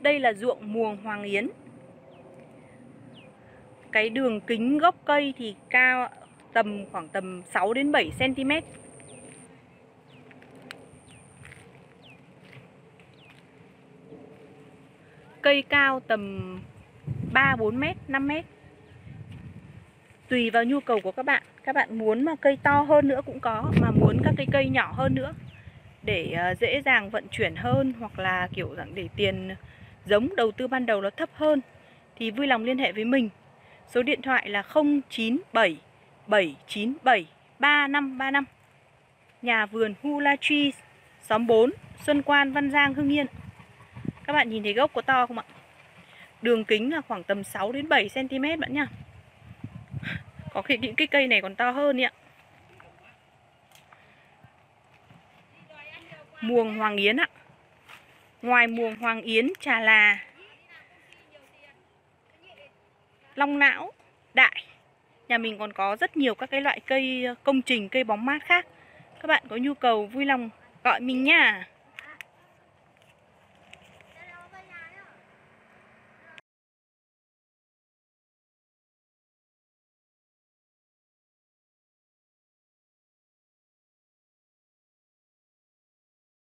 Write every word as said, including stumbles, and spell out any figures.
Đây là ruộng Muồng Hoàng Yến. Cái đường kính gốc cây thì cao tầm khoảng tầm sáu đến bảy xen ti mét. Cây cao tầm ba bốn mét, năm mét. Tùy vào nhu cầu của các bạn. Các bạn muốn mà cây to hơn nữa cũng có, mà muốn các cái cây nhỏ hơn nữa để dễ dàng vận chuyển hơn, hoặc là kiểu dạng để tiền giống đầu tư ban đầu nó thấp hơn, thì vui lòng liên hệ với mình. Số điện thoại là không chín bảy bảy chín bảy ba năm ba năm. Nhà vườn Hula Trees, xóm bốn, Xuân Quan, Văn Giang, Hưng Yên. Các bạn nhìn thấy gốc có to không ạ? Đường kính là khoảng tầm sáu đến bảy xen ti mét bạn nhá. Có khi những cái cây này còn to hơn ạ. Muồng Hoàng Yến ạ. Ngoài Muồng Hoàng Yến, trà là, long não, đại, nhà mình còn có rất nhiều các cái loại cây công trình, cây bóng mát khác. Các bạn có nhu cầu vui lòng gọi mình nha.